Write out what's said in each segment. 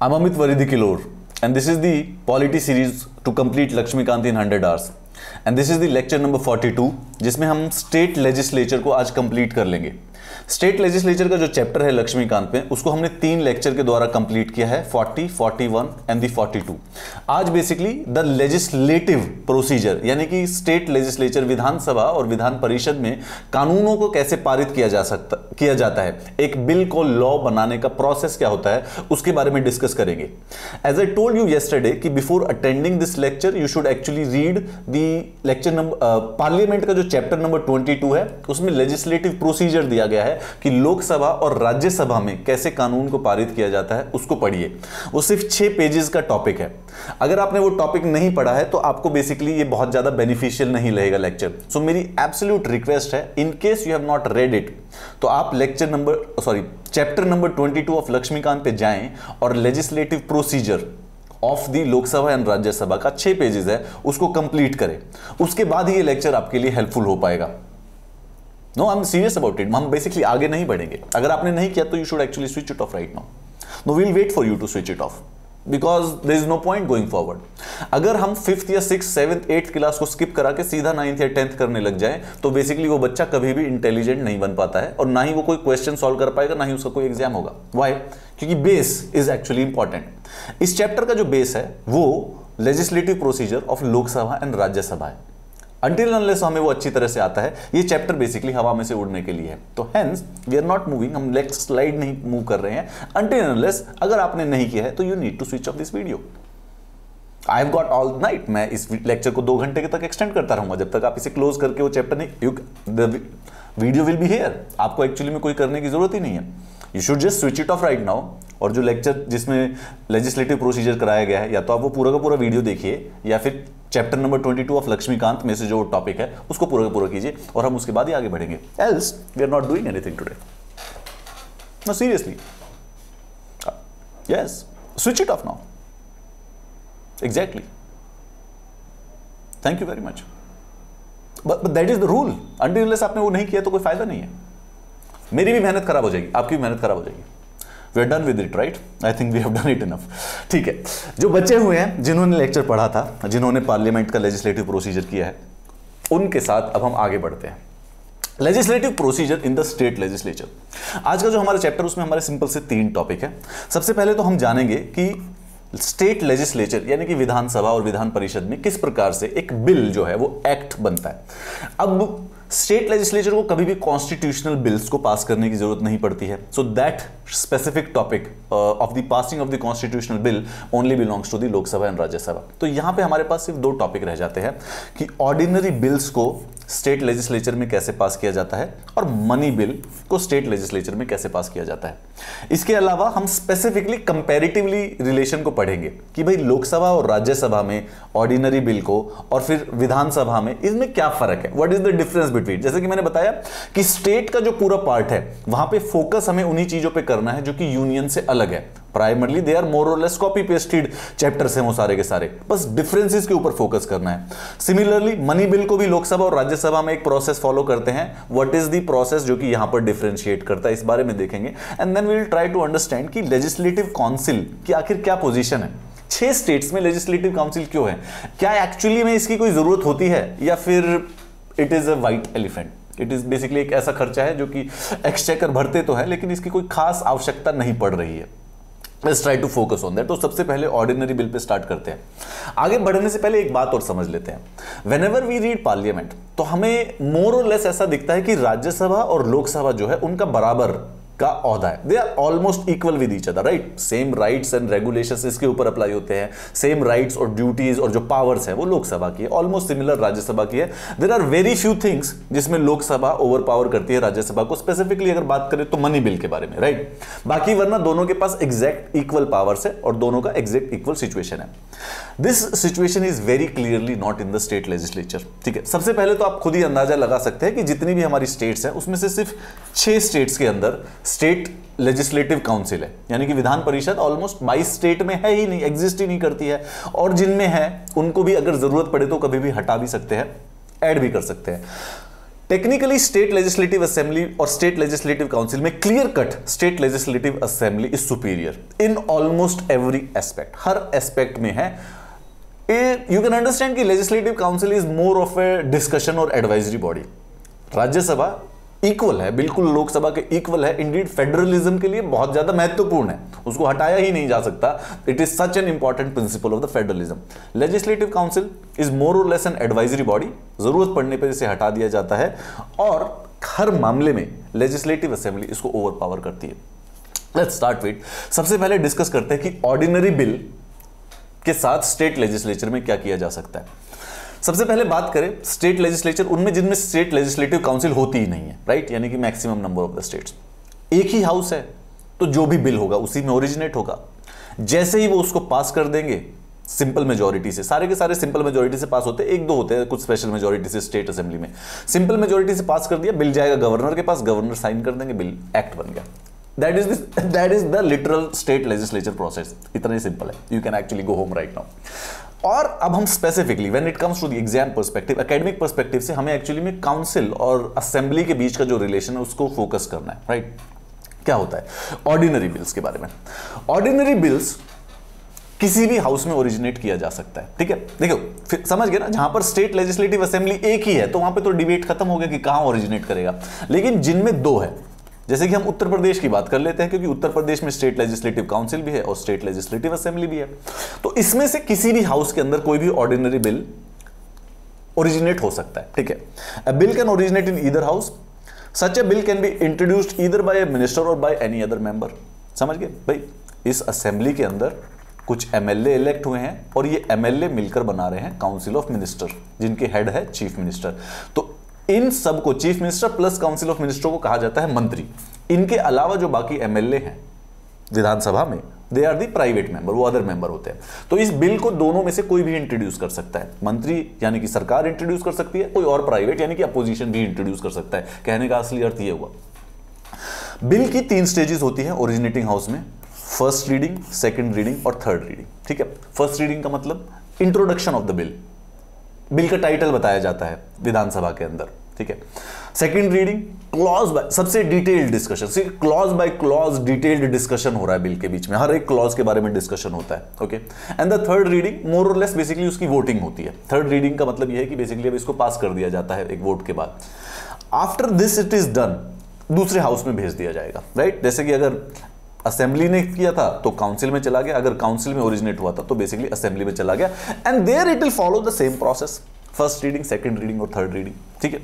I'm Amit Kilhor, and this is the Polity series to complete Lakshmikant in 100 hours, and this is the lecture number 42 जिसमें हम state legislature को आज complete कर लेंगे। State legislature का जो chapter है लक्ष्मीकांत में, उसको हमने तीन लेक्चर के द्वारा कंप्लीट किया है, 40, 41 एंड दी 42। आज बेसिकली द लेजिस्लेटिव प्रोसीजर, यानी कि स्टेट लेजिस्लेचर, विधानसभा और विधान परिषद में कानूनों को कैसे पारित किया जाता है, एक बिल को लॉ बनाने का प्रोसेस क्या होता है, उसके बारे में डिस्कस करेंगे। As I told you yesterday कि before attending this lecture you should actually read the lecture number, parliament का जो चैप्टर नंबर 22 है, उसमें लेजिस्लेटिव प्रोसीजर दिया गया है कि लोकसभा और राज्यसभा में कैसे कानून को पारित किया जाता है, उसको पढ़िए। वो सिर्फ 6 पेजेस का टॉपिक है। अगर आपने वो टॉपिक नहीं पढ़ा है तो आपको बेसिकली ये बहुत ज्यादा बेनिफिशियल नहीं लगेगा लेक्चर। सो मेरी एब्सोल्यूट रिक्वेस्ट है, in case you have not read it, तो आप चैप्टर नंबर 22 ऑफ लक्ष्मीकांत पे जाएं और legislative procedure of the Lok Sabha and Rajya Sabha का 6 पेजेस है, उसको कंप्लीट करें। उसके बाद ये लेक्चर आपके लिए हेल्पफुल हो पाएगा। No, I'm serious about it. हम बेसिकली आगे नहीं बढ़ेंगे। अगर आपने नहीं किया तो you should actually switch it off right now. No, we'll wait for you to switch it off because there is no point going forward. अगर हम 5th या 6th, 7th, 8th क्लास को स्किप करा के सीधा 9th या 10th करने लग जाए तो बेसिकली वो बच्चा कभी भी इंटेलिजेंट नहीं बन पाता है और ना ही वो कोई क्वेश्चन सॉल्व कर पाएगा, ना ही उसका कोई एग्जाम होगा। वाई? क्योंकि बेस इज एक्चुअली इंपॉर्टेंट। इस चैप्टर का जो बेस है वो legislative procedure of Lok Sabha and Rajya Sabha है। Until unless हमें वो अच्छी तरह से आता है, ये चैप्टर बेसिकली हवा में से उड़ने के लिए है। तो hence we are not moving, हम नेक्स्ट स्लाइड नहीं मूव कर रहे हैं until unless अगर आपने नहीं किया है तो you need to switch off this video. I have got all night, मैं इस लेक्चर को 2 घंटे के तक एक्सटेंड करता रहूंगा जब तक आप इसे क्लोज करके वो चैप्टर नहीं, the video will be here. आपको एक्चुअली में कोई करने की जरूरत ही नहीं है। You should just switch it off right now. और जो लेक्चर जिसमें लेजिस्लेटिव प्रोसीजर कराया गया है, या तो आप वो पूरा का पूरा वीडियो देखिए या फिर चैप्टर नंबर 22 ऑफ लक्ष्मीकांत में से जो टॉपिक है उसको पूरा का पूरा कीजिए और हम उसके बाद ही आगे बढ़ेंगे। Else we are not doing anything today. No, seriously, yes, switch it off now. Exactly. Thank you very much. But that is the rule. Until unless आपने वो नहीं किया तो कोई फायदा नहीं है। मेरी भी मेहनत खराब हो जाएगी, आपकी भी मेहनत खराब हो जाएगी। We are done with it, right? I think we have done it enough. ठीक है, जो बचे हुए हैं, जिन्होंने लेक्चर पढ़ा था, जिन्होंने पार्लियामेंट का लेजिस्लेटिव प्रोसीजर किया है, उनके साथ अब हम आगे बढ़ते हैं। Legislative procedure in the state legislature, आज का जो हमारा चैप्टर, उसमें हमारे सिंपल से 3 टॉपिक है। सबसे पहले तो हम जानेंगे कि स्टेट लेजिस्लेचर यानी कि विधानसभा और विधान परिषद में किस प्रकार से एक बिल जो है वो एक्ट बनता है। अब स्टेट लेजिस्लेचर को कभी भी कॉन्स्टिट्यूशनल बिल्स को पास करने की जरूरत नहीं पड़ती है। So that specific topic of the passing of the constitutional bill only belongs to the Lok Sabha and Rajya Sabha. तो यहां पे हमारे पास सिर्फ 2 टॉपिक रह जाते हैं कि ऑर्डिनरी बिल्स को स्टेट लेजिस्लेचर में कैसे पास किया जाता है और मनी बिल को स्टेट लेजिस्लेचर में कैसे पास किया जाता है। इसके अलावा हम स्पेसिफिकली कंपैरेटिवली रिलेशन को पढ़ेंगे कि भाई लोकसभा और राज्यसभा में ऑर्डिनरी बिल को और फिर विधानसभा में, इसमें क्या फर्क है, what is the difference between. जैसे कि मैंने बताया कि स्टेट का जो पूरा पार्ट है वहां पे फोकस हमें उन्हीं चीजों पे करना है जो कि यूनियन से अलग है। प्राइमरली दे आर मोर और लेस कॉपी पेस्टेड चैप्टर्स हैं वो सारे के सारे, बस डिफरेंसेस के ऊपर फोकस करना है। सिमिलरली मनी बिल को भी लोकसभा और राज्यसभा में एक प्रोसेस फॉलो करते हैं, व्हाट इज द प्रोसेस जो कि यहां पर डिफरेंशिएट करता है, इस बारे में देखेंगे। And then we will try to understand कि लेजिस्लेटिव काउंसिल की आखिर क्या पोजीशन है, 6 स्टेट्स में लेजिस्लेटिव काउंसिल क्यों है, क्या एक्चुअली में इसकी कोई जरूरत होती है या फिर it is a white elephant. It is basically एक ऐसा खर्चा है जो कि एक्सचेकर भरते तो है लेकिन इसकी कोई खास आवश्यकता नहीं पड़ रही है। Let's try to focus on that. तो सबसे पहले ऑर्डिनरी बिल पे स्टार्ट करते हैं। आगे बढ़ने से पहले एक बात और समझ लेते हैं। Whenever we read parliament तो हमें मोर और लेस ऐसा दिखता है कि राज्यसभा और लोकसभा जो है उनका बराबर का औहदा है। They are almost equal with each other, right? Same rights and regulations इसके ऊपर अप्लाई होते हैं। सेम राइट्स और ड्यूटीज और जो पावर्स है वो लोकसभा की है, ऑलमोस्ट सिमिलर राज्यसभा की है। There are very few things जिसमें लोकसभा ओवर पावर करती है राज्यसभा को, स्पेसिफिकली अगर बात करें तो मनी बिल के बारे में, राइट? बाकी वरना दोनों के पास एग्जैक्ट इक्वल पावर्स है और दोनों का एग्जैक्ट इक्वल सिचुएशन है। This situation is very clearly not in the state legislature. ठीक है, सबसे पहले तो आप खुद ही अंदाजा लगा सकते हैं कि जितनी भी हमारी स्टेट्स हैं उसमें से सिर्फ 6 स्टेट्स के अंदर स्टेट लेजिस्लेटिव काउंसिल है, यानी कि विधान परिषद ऑलमोस्ट 22 स्टेट में है ही नहीं, एग्जिस्ट ही नहीं करती है। और जिनमें है उनको भी अगर जरूरत पड़े तो कभी भी हटा भी सकते हैं, ऐड भी कर सकते हैं। टेक्निकली स्टेट लेजिस्लेटिव असेंबली और स्टेट लेजिस्लेटिव काउंसिल में clear cut state legislative assembly is superior in almost every aspect, हर एस्पेक्ट में है। यू कैन अंडरस्टैंड कि legislative council is more of a discussion और एडवाइजरी बॉडी। राज्यसभा इक्वल है, बिल्कुल लोकसभा के इक्वल है, इंडीड फेडरलिज्म के लिए बहुत ज्यादा महत्वपूर्ण है, उसको हटाया ही नहीं जा सकता। It is such an important principle of the federalism. Legislative council is more और लेस एन एडवाइजरी बॉडी, जरूरत पड़ने पर इसे हटा दिया जाता है और हर मामले में लेजिस्लेटिव असेंबली इसको ओवर पावर करती है। लेट्स स्टार्ट विद, सबसे पहले डिस्कस करते हैं कि ऑर्डिनरी बिल के साथ स्टेट लेजिस्लेचर में क्या किया जा सकता है। सबसे पहले बात करें स्टेट लेजिस्लेचर, उनमें जिनमें स्टेट लेजिस्लेटिव काउंसिल होती ही नहीं है, राइट, यानी कि maximum number of the states. एक ही हाउस है तो जो भी बिल होगा उसी में ओरिजिनेट होगा। जैसे ही वो उसको पास कर देंगे सिंपल मेजोरिटी से, सारे के सारे सिंपल मेजोरिटी से पास होते हैं, एक दो होते हैं कुछ स्पेशल मेजोरिटी से स्टेट असेंबली में, सिंपल मेजोरिटी से पास कर दिया, बिल जाएगा गवर्नर के पास, गवर्नर साइन कर देंगे, बिल एक्ट बन गया। That is the literal state legislature process, इतना ही सिंपल है। You can actually go home right now. और अब हम specifically when it comes to the exam perspective, academic perspective से हमें एक्चुअली में काउंसिल और असेंबली के बीच का जो रिलेशन है उसको फोकस करना है, राइट। क्या होता है ऑर्डिनरी बिल्स के बारे में? ऑर्डिनरी बिल्स किसी भी हाउस में ओरिजिनेट किया जा सकता है, ठीक है। देखो समझ गए ना, जहां पर स्टेट लेजिस्लेटिव असेंबली एक ही है तो वहां पर तो डिबेट खत्म हो गया कि कहां ओरिजिनेट करेगा। लेकिन जिनमें दो है, जैसे कि हम उत्तर प्रदेश की बात कर लेते हैं, क्योंकि उत्तर प्रदेश में स्टेट लेजिस्लेटिव काउंसिल भी है और स्टेट लेजिस्लेटिव असेंबली भी है, तो इसमें से किसी भी हाउस के अंदर कोई भी ऑर्डिनरी बिल ओरिजिनेट हो सकता है, ठीक है। A bill can originate in either house, such a bill can be introduced either by a minister और बाय एनी अदर मेंबर। समझ गए भाई, इस असेंबली के अंदर कुछ एमएलए इलेक्ट हुए हैं और ये एमएलए मिलकर बना रहे हैं काउंसिल ऑफ मिनिस्टर, जिनके हेड है चीफ मिनिस्टर। तो इन सब को, chief minister plus council of minister को कहा जाता है मंत्री। इनके अलावा जो बाकी एमएलए हैं विधानसभा में, they are the private member, वो अदर मेंबर होते हैं। तो इस बिल को दोनों में से कोई भी इंट्रोड्यूस कर सकता है, मंत्री यानी कि सरकार इंट्रोड्यूस कर सकती है, कोई और प्राइवेट यानी कि अपोजिशन भी इंट्रोड्यूस कर सकता है। कहने का असली अर्थ यह हुआ। बिल की तीन स्टेजेस होती है ओरिजिनेटिंग हाउस में, फर्स्ट रीडिंग, सेकेंड रीडिंग और थर्ड रीडिंग, ठीक है। फर्स्ट रीडिंग का मतलब इंट्रोडक्शन ऑफ द बिल का टाइटल बताया जाता है विधानसभा के अंदर, ठीक है। सेकंड रीडिंग, क्लॉज बाय, सबसे डिटेल्ड डिस्कशन, सिर्फ clause by clause detailed discussion हो रहा है बिल के बीच में, हर एक क्लॉज के बारे में डिस्कशन होता है, okay. And the third reading more और लेस बेसिकली उसकी वोटिंग होती है। थर्ड रीडिंग का मतलब यह है कि बेसिकली अब इसको पास कर दिया जाता है एक वोट के बाद। After this it is done, दूसरे हाउस में भेज दिया जाएगा, राइट। जैसे कि अगर असेंबली ने किया था तो काउंसिल में चला गया, अगर काउंसिल में ओरिजिनेट हुआ था तो बेसिकली असेंबली में चला गया। And there it will follow the same process, first reading, second reading और थर्ड रीडिंग, ठीक है।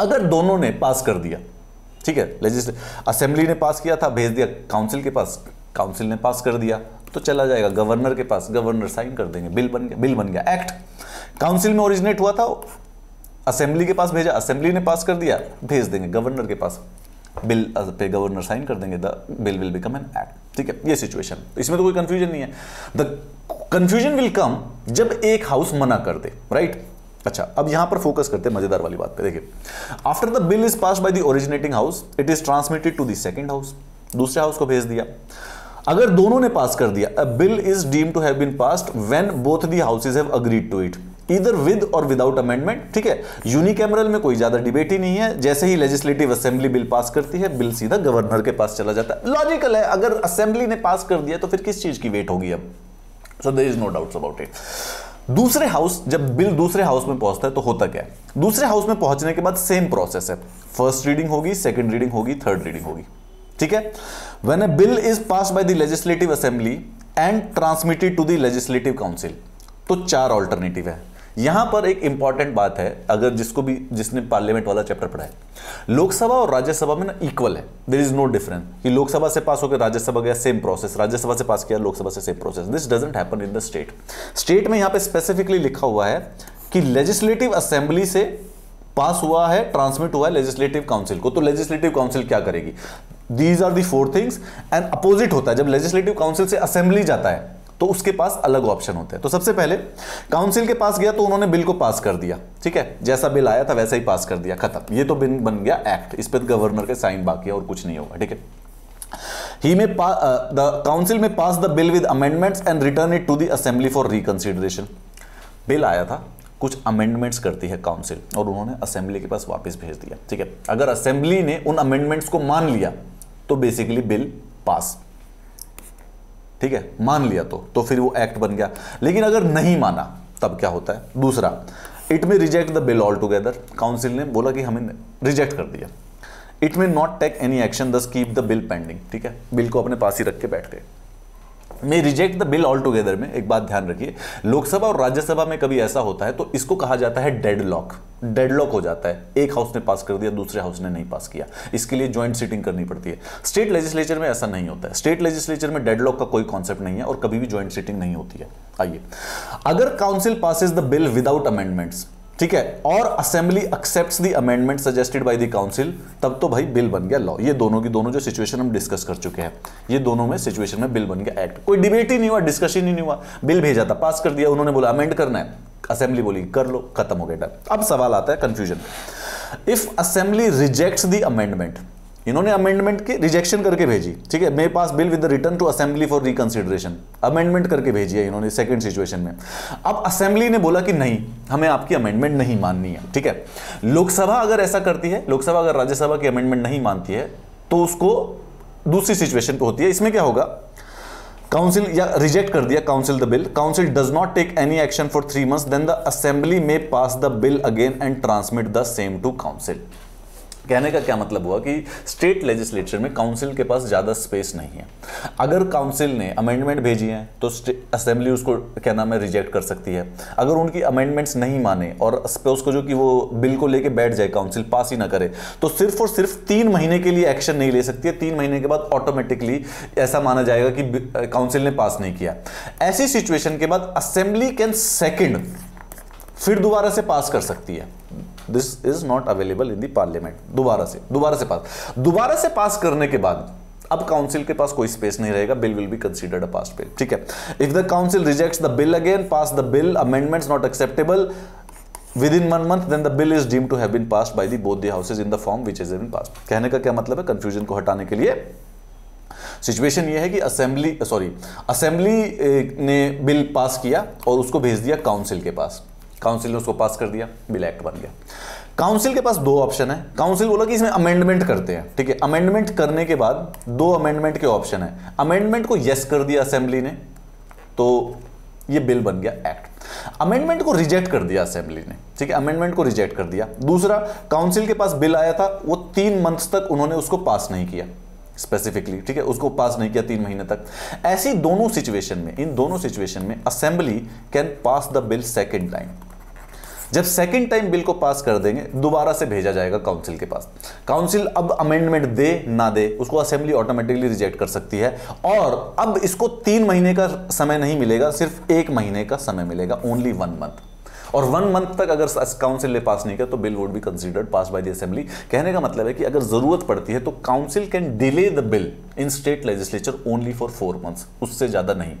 अगर दोनों ने पास कर दिया, ठीक है, असेंबली ने पास किया था, भेज दिया काउंसिल के पास, काउंसिल ने पास कर दिया तो चला जाएगा गवर्नर के पास, गवर्नर साइन कर देंगे, बिल बन गया एक्ट। काउंसिल में ओरिजिनेट हुआ था, असेंबली के पास भेजा, असेंबली ने पास कर दिया, भेज देंगे गवर्नर के पास, बिल पे गवर्नर साइन कर देंगे, the bill will become an act, ठीक है। ये सिचुएशन, इसमें तो कोई कंफ्यूजन नहीं है। द कंफ्यूजन विल कम जब एक हाउस मना कर दे, राइट। अच्छा, अब यहां पर फोकस करते हैं मजेदार वाली बात पे। देखिए, after the bill is pass by the originating house, it is transmitted to the second house, दूसरे हाउस को भेज दिया। अगर दोनों ने पास कर दिया, a bill is deemed to have been passed when both the houses have agreed to it, either with और विदाउट अमेंडमेंट, ठीक है। यूनिकैमरल में कोई ज्यादा डिबेट ही नहीं है, जैसे ही लेजिस्लेटिव असेंबली बिल पास करती है बिल सीधा गवर्नर के पास चला जाता है। लॉजिकल है, अगर असेंबली ने पास कर दिया तो फिर किस चीज की वेट होगी अब, so there is no doubts about it. दूसरे हाउस, जब बिल दूसरे हाउस में पहुंचता है तो होता क्या है, दूसरे हाउस में पहुंचने के बाद सेम प्रोसेस है, फर्स्ट रीडिंग होगी, सेकंड रीडिंग होगी, थर्ड रीडिंग होगी, ठीक है। When a bill is passed by the legislative assembly and transmitted to the legislative council, तो चार ऑल्टरनेटिव है। यहां पर एक इंपॉर्टेंट बात है, अगर जिसने पार्लियामेंट वाला चैप्टर पढ़ा है, लोकसभा और राज्यसभा में ना इक्वल है, देयर इज नो डिफरेंस कि लोकसभा से पास होकर राज्यसभा गया सेम प्रोसेस, राज्यसभा से पास किया लोकसभा से same process. This doesn't happen in the state. State में यहां पे स्पेसिफिकली लिखा हुआ है कि लेजिस्लेटिव असेंबली से पास हुआ है, ट्रांसमिट हुआ है लेजिस्लेटिव काउंसिल को, तो लेजिस्लेटिव काउंसिल क्या करेगी। These are the four things. And opposite होता है, जब लेजिस्लेटिव काउंसिल से असेंबली जाता है तो उसके पास अलग ऑप्शन होते हैं। तो सबसे पहले काउंसिल के पास गया तो उन्होंने बिल को पास कर दिया, ठीक है, जैसा बिल आया था वैसा ही पास कर दिया, खत्म, ये तो बिल बन गया एक्ट, इस पर गवर्नर के साइन बाकी है और कुछ नहीं होगा, ठीक है। ही में काउंसिल में pass the bill with amendments and return it to the assembly for reconsideration. Bill आया था, कुछ अमेंडमेंट्स करती है काउंसिल और उन्होंने असेंबली के पास वापस भेज दिया। ठीक है, अगर असेंबली ने उन अमेंडमेंट्स को मान लिया तो बेसिकली बिल पास, ठीक है, मान लिया तो फिर वो एक्ट बन गया। लेकिन अगर नहीं माना तब क्या होता है? दूसरा, it may reject the bill altogether, council ने बोला कि हमें रिजेक्ट कर दिया। It may not take any action, thus keep the bill pending, ठीक है, बिल को अपने पास ही रख के बैठ गए। May reject the bill altogether में एक बात ध्यान रखिए, लोकसभा और राज्यसभा में कभी ऐसा होता है तो इसको कहा जाता है डेडलॉक। डेडलॉक हो जाता है, एक हाउस ने पास कर दिया, दूसरे हाउस ने नहीं पास किया, इसके लिए ज्वाइंट सीटिंग करनी पड़ती है। स्टेट लेजिस्लेचर में ऐसा नहीं होता है, स्टेट लेजिस्लेचर में डेडलॉक का कोई कॉन्सेप्ट नहीं है और कभी भी ज्वाइंट सीटिंग नहीं होती है। आइए, अगर council passes the bill without amendments, ठीक है, और assembly accepts the amendment suggested by the council, तब तो भाई बिल बन गया लॉ। ये दोनों की दोनों जो सिचुएशन हम डिस्कस कर चुके हैं, ये दोनों में सिचुएशन में बिल बन गया एक्ट। कोई डिबेट ही नहीं हुआ, डिस्कशन ही नहीं हुआ, बिल भेजा था, पास कर दिया, उन्होंने बोला अमेंड करना है, असेंबली बोली कर लो, खत्म हो गया। अब सवाल आता है confusion, if assembly rejects the amendment, इन्होंने अमेंडमेंट के रिजेक्शन करके भेजी, ठीक है, मेरे पास bill with return to assembly for reconsideration, amendment करके भेजी है इन्होंने सेकंड सिचुएशन में। अब असेंबली ने बोला कि नहीं, हमें आपकी अमेंडमेंट नहीं माननी है, ठीक है। लोकसभा अगर ऐसा करती है, लोकसभा अगर राज्यसभा की अमेंडमेंट नहीं मानती है तो उसको दूसरी सिचुएशन पर होती है। इसमें क्या होगा, काउंसिल या रिजेक्ट कर दिया council the bill, council does not take any action for 3 months, then the assembly may pass the bill again and transmit the same to council. कहने का क्या मतलब हुआ कि स्टेट लेजिस्लेचर में काउंसिल के पास ज़्यादा स्पेस नहीं है। अगर काउंसिल ने अमेंडमेंट भेजी है तो असेंबली उसको क्या नाम है रिजेक्ट कर सकती है। अगर उनकी अमेंडमेंट्स नहीं माने और सपोज करो कि वो बिल को लेके बैठ जाए, काउंसिल पास ही ना करे, तो सिर्फ और सिर्फ 3 महीने के लिए एक्शन नहीं ले सकती है। 3 महीने के बाद ऑटोमेटिकली ऐसा माना जाएगा कि काउंसिल ने पास नहीं किया। ऐसी सिचुएशन के बाद असेंबली कैन सेकेंड फिर दोबारा से पास कर सकती है। This is not available in the parliament. दोबारा से पास करने के बाद अब काउंसिल के पास कोई स्पेस नहीं रहेगा, bill will be considered a pass bill, ठीक है। If the council rejects the bill again, pass the bill, amendments not acceptable within 1 month, then the bill is deemed to have been passed by the both the houses in the form which has been passed. कहने का क्या मतलब है, confusion को हटाने के लिए situation यह है कि असेंबली ने बिल पास किया और उसको भेज दिया काउंसिल के पास, काउंसिल ने उसको पास कर दिया, बिल एक्ट बन गया। काउंसिल के पास 2 ऑप्शन है, काउंसिल बोला कि इसमें अमेंडमेंट करते हैं, ठीक है। अमेंडमेंट करने के बाद 2 अमेंडमेंट के ऑप्शन है। अमेंडमेंट को यस कर दिया असेंबली ने तो ये बिल बन गया एक्ट। अमेंडमेंट को रिजेक्ट कर दिया असेंबली ने, ठीक है, अमेंडमेंट को रिजेक्ट कर दिया। दूसरा, काउंसिल के पास बिल आया था, वो 3 months तक उन्होंने उसको पास नहीं किया स्पेसिफिकली, ठीक है, उसको पास नहीं किया 3 महीने तक। ऐसी दोनों सिचुएशन में, इन दोनों सिचुएशन में assembly can pass the bill second time. जब सेकेंड टाइम बिल को पास कर देंगे दोबारा से भेजा जाएगा काउंसिल के पास। काउंसिल अब अमेंडमेंट दे ना दे उसको असेंबली ऑटोमेटिकली रिजेक्ट कर सकती है। और अब इसको 3 महीने का समय नहीं मिलेगा, सिर्फ 1 महीने का समय मिलेगा, ओनली 1 month। और 1 month तक अगर काउंसिल ने पास नहीं किया तो bill would be considered pass by the assembly. कहने का मतलब है कि अगर जरूरत पड़ती है तो council can delay the bill in state legislature only for 4 months, उससे ज्यादा नहीं।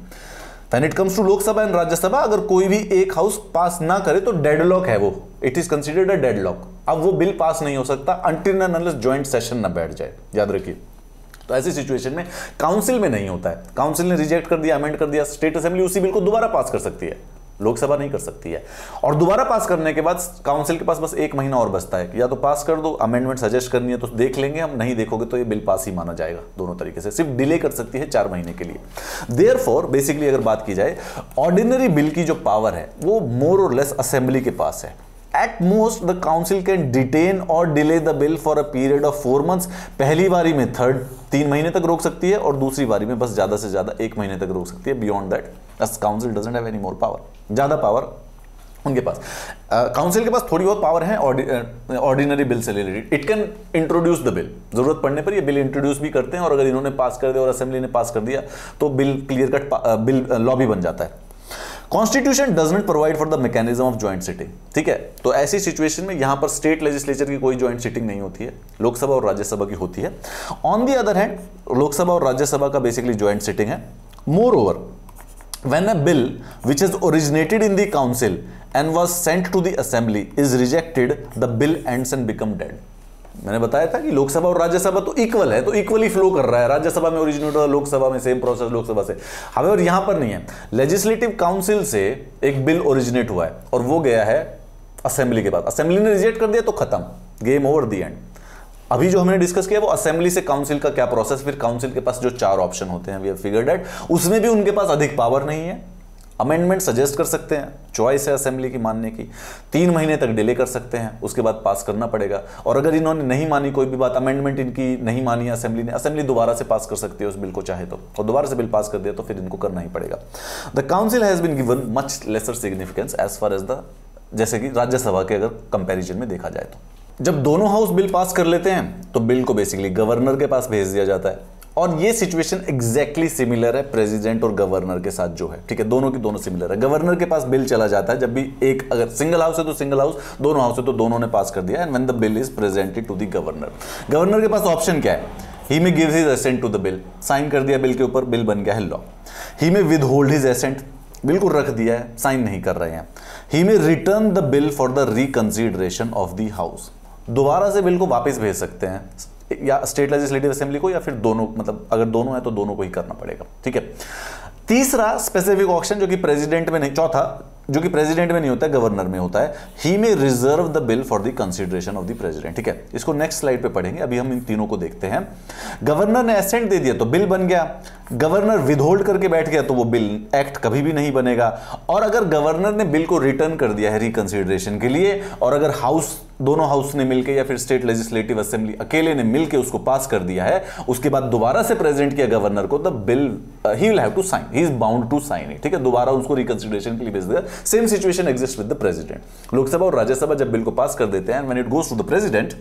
When it comes to Lok Sabha and Rajya Sabha, अगर कोई भी एक हाउस पास ना करे तो डेडलॉक है वो, it is considered a deadlock. अब वो बिल पास नहीं हो सकता until and unless joint session ना बैठ जाए, याद रखिए। तो ऐसी सिचुएशन में काउंसिल में नहीं होता है, काउंसिल ने रिजेक्ट कर दिया, अमेंड कर दिया, स्टेट असेंबली उसी बिल को दोबारा पास कर सकती है, लोकसभा नहीं कर सकती है। और दोबारा पास करने के बाद काउंसिल के पास बस 1 महीना और बचता है, या तो पास कर दो, अमेंडमेंट सजेस्ट करनी है तो देख लेंगे हम, नहीं देखोगे तो ये बिल पास ही माना जाएगा। दोनों तरीके से सिर्फ डिले कर सकती है 4 महीने के लिए। देयरफॉर बेसिकली अगर बात की जाए, ऑर्डिनरी बिल की जो पावर है वो मोर और लेस असेंबली के पास है। At most the council can detain और delay the bill for a period of 4 months। पहली बारी में 3 महीने तक रोक सकती है और दूसरी बारी में बस ज्यादा से ज्यादा 1 महीने तक रोक सकती है। Beyond that council doesn't have any more power, ज्यादा पावर उनके पास, काउंसिल के पास थोड़ी बहुत पावर है ऑर्डिनरी बिल से related. It can introduce the bill, जरूरत पड़ने पर ये बिल इंट्रोड्यूस भी करते हैं। और अगर इन्होंने पास कर दिया और असेंबली ने पास कर दिया तो bill clear cut bill law भी बन जाता है। Constitution does not provide for the mechanism of joint sitting, ठीक है। तो ऐसी सिचुएशन में यहां पर स्टेट लेजिस्लेचर की कोई ज्वाइंट सिटिंग नहीं होती है, लोकसभा और राज्यसभा की होती है। On the other hand Lok Sabha और राज्यसभा का बेसिकली ज्वाइंट सिटिंग है। Moreover When a bill which has originated in the council and was sent to the assembly is rejected, the bill ends and become dead. मैंने बताया था कि लोकसभा और राज्यसभा तो equal है, तो इक्वली फ्लो कर रहा है, राज्यसभा में ओरिजिनेट हो, लोकसभा में सेम प्रोसेस लोकसभा से। हालांकि यहां पर नहीं है, लेजिस्लेटिव काउंसिल से एक बिल ओरिजिनेट हुआ है और वो गया है असेंबली के पास, असेंबली ने रिजेक्ट कर दिया तो खत्म, गेम ओवर दी एंड। अभी जो हमने डिस्कस किया वो असेंबली से काउंसिल का क्या प्रोसेस, फिर काउंसिल के पास जो चार ऑप्शन होते हैं वी हैव फिगर्ड आउट, उसमें भी उनके पास अधिक पावर नहीं है, अमेंडमेंट सजेस्ट कर सकते हैं, चॉइस है असेंबली की मानने की, 3 महीने तक डिले कर सकते हैं, उसके बाद पास करना पड़ेगा। और अगर इन्होंने नहीं मानी कोई भी बात, अमेंडमेंट इनकी नहीं मानी असेंबली ने, असेंबली दोबारा से पास कर सकती है उस बिल को चाहे तो, और दोबारा से बिल पास कर दिया तो फिर इनको करना ही पड़ेगा। The council has been given much lesser significance as far as the, जैसे कि राज्यसभा के अगर कंपेरिजन में देखा जाए तो। जब दोनों हाउस बिल पास कर लेते हैं तो बिल को बेसिकली गवर्नर के पास भेज दिया जाता है, और ये सिचुएशन एग्जैक्टली सिमिलर है प्रेसिडेंट और गवर्नर के साथ जो है, ठीक है, दोनों की दोनों सिमिलर है। गवर्नर के पास बिल चला जाता है जब भी एक, अगर सिंगल हाउस है तो सिंगल हाउस, दोनों हाउस है तो दोनों ने पास कर दिया। And when the bill is presented to the governor, governor के पास ऑप्शन क्या है, he may give his assent to the bill, sign कर दिया बिल के ऊपर, बिल बन गया है law. He may withhold his assent, bill को रख दिया है, साइन नहीं कर रहे हैं। He may return the bill for the reconsideration of the house, दोबारा से बिल को वापस भेज सकते हैं या स्टेट लेजिस्लेटिव असेंबली को, या फिर दोनों, मतलब अगर दोनों है तो दोनों को ही करना पड़ेगा, ठीक है। तीसरा स्पेसिफिक ऑप्शन जो कि प्रेसिडेंट में नहीं, चौथा जो कि प्रेसिडेंट में नहीं होता है, गवर्नर में होता है, he may reserve the bill for the consideration of the president, ठीक है, इसको नेक्स्ट स्लाइड पे पढ़ेंगे, अभी हम इन तीनों को देखते हैं। गवर्नर ने एसेंट दे दिया तो बिल बन गया, गवर्नर विदहोल्ड करके बैठ गया तो वो बिल एक्ट कभी भी नहीं बनेगा, और अगर गवर्नर ने बिल को रिटर्न कर दिया है रिकंसीडरेशन के लिए, और अगर हाउस, दोनों हाउस ने मिलकर या फिर स्टेट लेजिस्लेटिव असेंबली अकेले ने मिलकर उसको पास कर दिया है, उसके बाद दोबारा से प्रेजेंट किया गवर्नर को, the bill he will have to sign, he is bound to sign it, ठीक है, दोबारा उसको रिकंसीडरेशन के लिए भेज दिया। Same situation exist with the president. Lok Sabha और राज्यसभा जब बिल को पास कर देते हैं and when it goes to the president,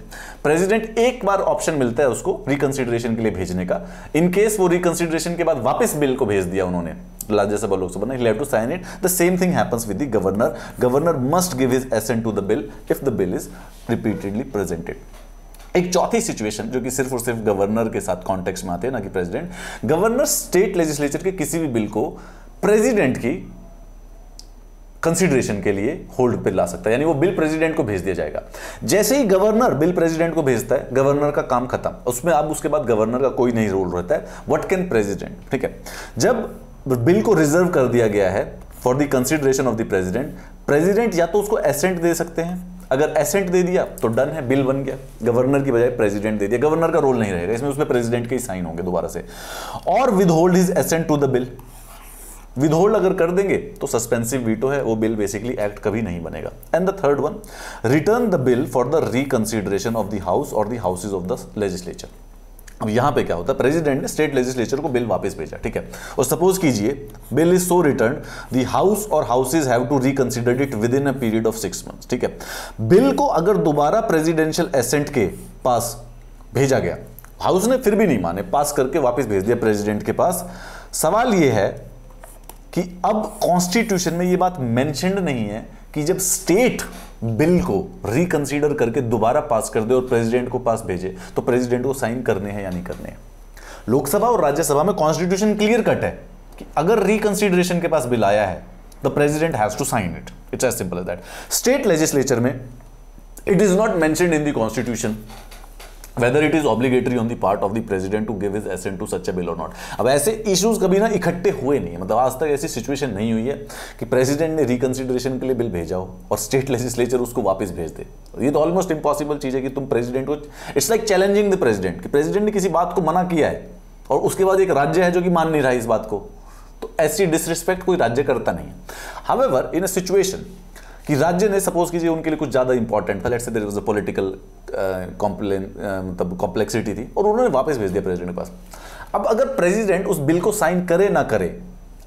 president एक बार ऑप्शन मिलता है उसको रिकंसीडरेशन के लिए भेजने का, इन केस वो रिकंसीडरेशन के बाद वापस बिल को भेज दिया उन्होंने राज्यसभा लोकसभा ने, he have to sign it. The same thing happens with the governor, governor must give his assent to the bill if the bill is repeatedly presented. एक चौथी सिचुएशन जो कि सिर्फ और सिर्फ गवर्नर के साथ कॉन्टेक्स्ट में आते हैं, ना कि प्रेसिडेंट, गवर्नर स्टेट लेजिस्लेचर के किसी भी बिल को प्रेसिडेंट की कंसीडरेशन के लिए होल्ड पे ला सकता है, यानी वो बिल प्रेसिडेंट को भेज दिया जाएगा। जैसे ही गवर्नर बिल प्रेसिडेंट को भेजता है, गवर्नर का काम खत्म, उसमें अब उसके बाद गवर्नर का कोई नहीं रोल रहता है, व्हाट कैन प्रेसिडेंट, ठीक है। जब बिल को रिजर्व कर दिया गया है for the consideration of the president, president या तो उसको एसेंट दे सकते हैं, अगर एसेंट दे दिया तो डन है, बिल बन गया, गवर्नर की बजाय प्रेसिडेंट दे दिया, गवर्नर का रोल नहीं रहेगा इसमें, उसमें प्रेसिडेंट के ही साइन होंगे दोबारा से। और withhold his assent to the bill, withhold अगर कर देंगे तो सस्पेंसिव वीटो है, वो बिल बेसिकली एक्ट कभी नहीं बनेगा। And the third one, return the bill for the reconsideration of the house और the houses of the legislature. अब यहां पे क्या होता है, प्रेसिडेंट ने स्टेट लेजिस्लेचर को बिल वापस भेजा, ठीक है, और सपोज कीजिए bill is so return the house और houses have to reconsider it within a period of 6 months, ठीक है। बिल को अगर दोबारा प्रेसिडेंशियल एसेंट के पास भेजा गया, हाउस ने फिर भी नहीं माने, पास करके वापस भेज दिया प्रेसिडेंट के पास, सवाल यह है कि अब कॉन्स्टिट्यूशन में ये बात मेंशन्ड नहीं है कि जब स्टेट बिल को रिकंसीडर करके दोबारा पास कर दे और प्रेसिडेंट को पास भेजे तो प्रेसिडेंट को साइन करने हैं या नहीं करने हैं। लोकसभा और राज्यसभा में कॉन्स्टिट्यूशन क्लियर कट है कि अगर रिकंसीडरेशन के पास बिल आया है the president has to sign it, it's as simple as that. State legislature में it is not mentioned in the constitution whether it is obligatory on the part of the president to give his assent to such a bill or not। अब ऐसे issues कभी ना इकट्ठे हुए नहीं है, मतलब आज तक ऐसी सिचुएशन नहीं हुई है कि प्रेसिडेंट ने रिकंसिडरेशन के लिए बिल भेजा हो और स्टेट लेजिस्लेचर उसको वापस भेज दे। ये तो ऑलमोस्ट इम्पॉसिबल चीज़ है कि तुम प्रेसिडेंट को, it's like challenging the president, कि प्रेसिडेंट ने किसी बात को मना किया है और उसके बाद एक राज्य है जो कि मान नहीं रहा है इस बात को, तो ऐसी डिसरिस्पेक्ट कोई राज्य करता नहीं है। हावेवर इन अ सिचुएशन कि राज्य ने सपोज कीजिए उनके लिए कुछ ज़्यादा इंपॉर्टेंट था, let's say there was a political complain, मतलब कॉम्प्लेक्सिटी थी और उन्होंने वापस भेज दिया प्रेसिडेंट के पास। अब अगर प्रेसिडेंट उस बिल को साइन करे ना करे,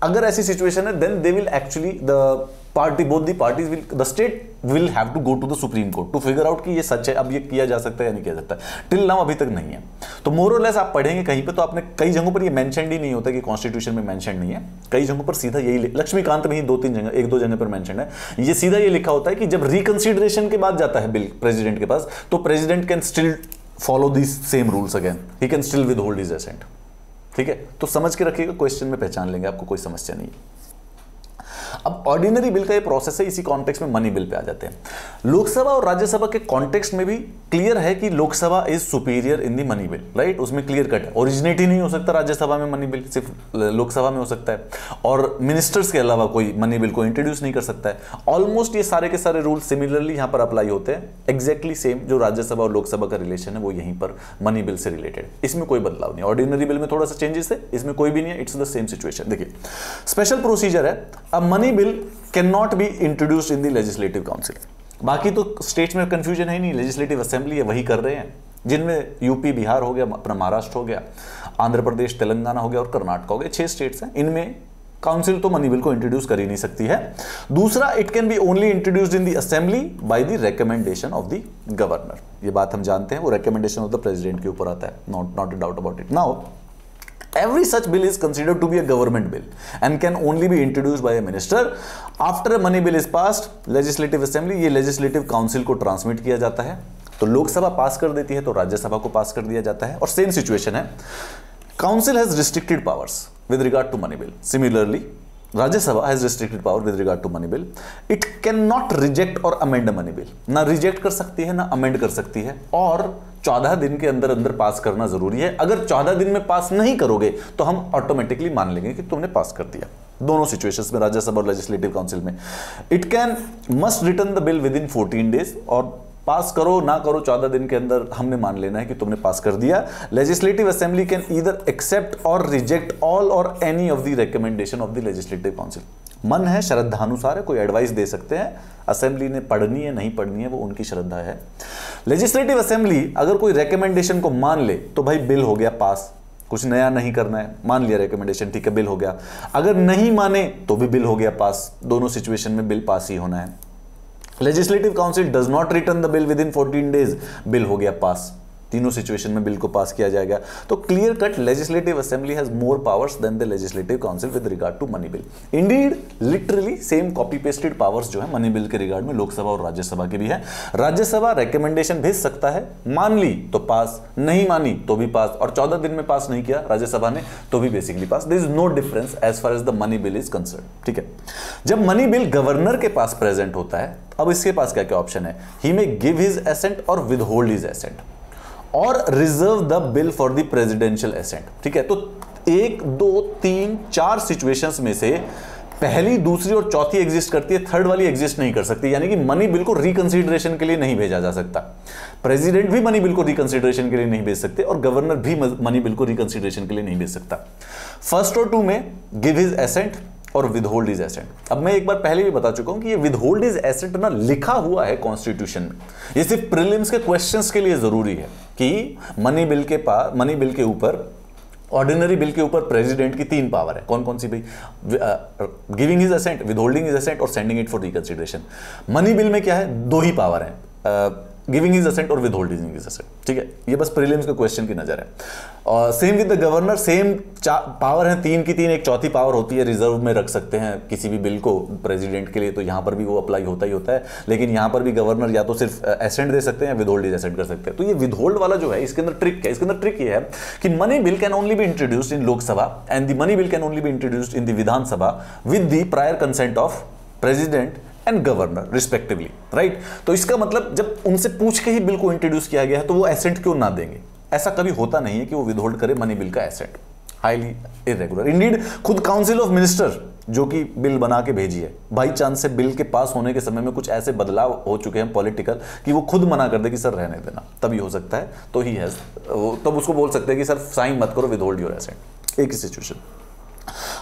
अगर ऐसी सिचुएशन है then they will actually the party, both the parties will, the state will have to go to the supreme court to figure out कि ये सच है, अब ये किया जा सकता है या नहीं किया जा सकता। टिल नाउ अभी तक नहीं है, तो मोर और लेस आप पढ़ेंगे कहीं पे तो आपने कई जगहों पर ये मेंशन्ड ही नहीं होता कि कॉन्स्टिट्यूशन में मेंशन्ड नहीं है, कई जगहों पर सीधा यही, लक्ष्मीकांत में ही 1-2 जगह पर मेंशन्ड है, ये सीधा ये लिखा होता है कि जब रिकंसिडरेशन के बाद जाता है बिल प्रेसिडेंट के पास तो president can still follow this same rules again, he can still withhold his assent, ठीक है। तो समझ के रखिएगा, क्वेश्चन में पहचान लेंगे, आपको कोई समस्या नहीं है। अब ऑर्डिनरी बिल का ये प्रोसेस है, इसी कॉन्टेक्स्ट में मनी बिल पे आ जाते हैं। लोकसभा और राज्यसभा के कॉन्टेक्स्ट में भी क्लियर है कि Lok Sabha is superior in the money bill, right, उसमें क्लियर कट है। ओरिजिनेट ही नहीं हो सकता राज्यसभा में मनी बिल, सिर्फ लोकसभा में हो सकता है, और मिनिस्टर्स के अलावा कोई मनी बिल को इंट्रोड्यूस नहीं कर सकता है। ऑलमोस्ट ये सारे के सारे रूल सिमिलरली यहाँ पर अप्लाई होते हैं, एग्जैक्टली सेम। जो राज्यसभा और लोकसभा का रिलेशन है वो यहीं पर मनी बिल से रिलेटेड, इसमें कोई बदलाव नहीं। ऑर्डिनरी बिल में थोड़ा सा चेंजेस है, इसमें कोई भी नहीं है, इट्स द सेम सिचुएशन। देखिए स्पेशल प्रोसीजर है, a money bill can not be introduced in the legislative council. बाकी तो स्टेट्स में कंफ्यूजन है नहीं, लेजिस्लेटिव असेंबली है वही कर रहे हैं, जिनमें यूपी बिहार हो गया, अपना महाराष्ट्र हो गया, आंध्र प्रदेश तेलंगाना हो गया और कर्नाटक हो गया, 6 स्टेट्स हैं। इनमें काउंसिल तो मनी बिल को इंट्रोड्यूस कर ही नहीं सकती है। दूसरा, it can be only introduced in the assembly by the recommendation of the governor. ये बात हम जानते हैं, वो रिकमेंडेशन ऑफ द प्रेसिडेंट के ऊपर आता है, not a doubt about it. Now every such bill is considered to be a government bill and can only be introduced by a minister. After a money bill is passed, legislative assembly, ये legislative council को transmit किया जाता है, तो लोकसभा पास कर देती है तो राज्यसभा को पास कर दिया जाता है। और सेम सिचुएशन है, council has restricted powers with regard to money bill. Similarly, Rajya Sabha has restricted power with regard to money bill. It can not reject और अमेंड मनी बिल, ना रिजेक्ट कर सकती है ना अमेंड कर सकती है, और 14 दिन के अंदर अंदर पास करना जरूरी है। अगर 14 दिन में पास नहीं करोगे तो हम ऑटोमेटिकली मान लेंगे कि तुमने पास कर दिया। दोनों सिचुएशंस में, राज्यसभा और लेजिस्लेटिव काउंसिल में, it can must return the bill within 14 days, और पास करो ना करो 14 दिन के अंदर हमने मान लेना है कि तुमने पास कर दिया। Legislative assembly can either accept और रिजेक्ट ऑल और any of the recommendation of the legislative council. मन है, श्रद्धानुसार है, कोई एडवाइस दे सकते हैं, असेंबली ने पढ़नी है नहीं पढ़नी है वो उनकी श्रद्धा है। लेजिस्लेटिव असेंबली अगर कोई रिकमेंडेशन को मान ले तो भाई बिल हो गया पास, कुछ नया नहीं करना है, मान लिया रिकमेंडेशन, ठीक है बिल हो गया। अगर नहीं माने तो भी बिल हो गया पास, दोनों सिचुएशन में बिल पास ही होना है। Legislative council does not return the bill within 14 days, bill हो गया पास, तीनों सिचुएशन में बिल को पास किया जाएगा। तो clear cut, legislative assembly has more powers than the legislative council with regard to money bill. Indeed literally same copy pasted powers जो है मनी बिल के रिगार्ड में लोकसभा और राज्यसभा के भी है। राज्यसभा रिकमेंडेशन भेज सकता है, मान ली तो पास, नहीं मानी तो भी पास, और 14 दिन में पास नहीं किया राज्यसभा ने तो भी basically pass. There is no difference as far as the money bill is concern, ठीक है। जब मनी बिल गवर्नर के पास प्रेजेंट होता है, अब इसके पास क्या क्या ऑप्शन है, he may give his assent और विदहोल्ड हिज एसेंट और reserve the bill for the presidential assent, ठीक है। तो 1, 2, 3, 4 सिचुएशंस में से पहली, दूसरी और चौथी एग्जिस्ट करती है, थर्ड वाली एग्जिस्ट नहीं कर सकती। यानी कि मनी बिल को रिकंसीडरेशन के लिए नहीं भेजा जा सकता, प्रेसिडेंट भी मनी बिल को रिकंसीडरेशन के लिए नहीं भेज सकते और गवर्नर भी मनी बिल को रिकंसीडरेशन के लिए नहीं भेज सकता। फर्स्ट और टू में गिव हिज एसेंट और विदहोल्ड इज एसेंट। अब मैं एक बार पहले भी बता चुका हूं कि ये विदहोल्ड इज एसेंट ना लिखा हुआ है कॉन्स्टिट्यूशन में, ये सिर्फ प्रीलिम्स के क्वेश्चंस के लिए जरूरी है कि मनी बिल के ऊपर, ऑर्डिनरी बिल के ऊपर प्रेसिडेंट की 3 पावर है। कौन कौन सी भाई, giving his assent, withholding is assent और sending it for reconsideration. Money bill में क्या है, 2 ही पावर है, गिविंग हिज एसेंट और विदहोल्डिंग हिज एसेंट, ठीक है। ये बस प्रीलिम्स के क्वेश्चन की नजर है। और same with the governor, same power है 3 की 3, एक चौथी पावर होती है, रिजर्व में रख सकते हैं किसी भी बिल को प्रेसिडेंट के लिए, तो यहाँ पर भी वो अप्लाई होता ही होता है। लेकिन यहाँ पर भी गवर्नर या तो सिर्फ एसेंट दे सकते हैं या विदहोल्ड एसेंट कर सकते हैं। तो ये विदहोल्ड वाला जो है इसके अंदर ट्रिक है, इसके अंदर ट्रिक ये है कि money bill can only be introduced in Lok Sabha and the money bill can only be introduced in the Vidhan Sabha with the prior consent of president and governor respectively, right. तो इसका मतलब जब उनसे पूछ के ही बिल को इंट्रोड्यूस किया गया है तो वो एसेंट क्यों ना देंगे, ऐसा कभी होता नहीं है कि वो विदहोल्ड करे मनी बिल का एसेंट, हाईली इरेगुलर। इंडीड खुद काउंसिल ऑफ मिनिस्टर जो कि बिल बना के भेजी है, बाई चांस से बिल के पास होने के समय में कुछ ऐसे बदलाव हो चुके हैं पॉलिटिकल कि वो खुद मना कर दे कि सर रहने देना, तभी हो सकता है। तो ही हैज, तब उसको बोल सकते हैं कि सर साइन मत करो, विदहोल्ड योर एसेंट। एक ही situation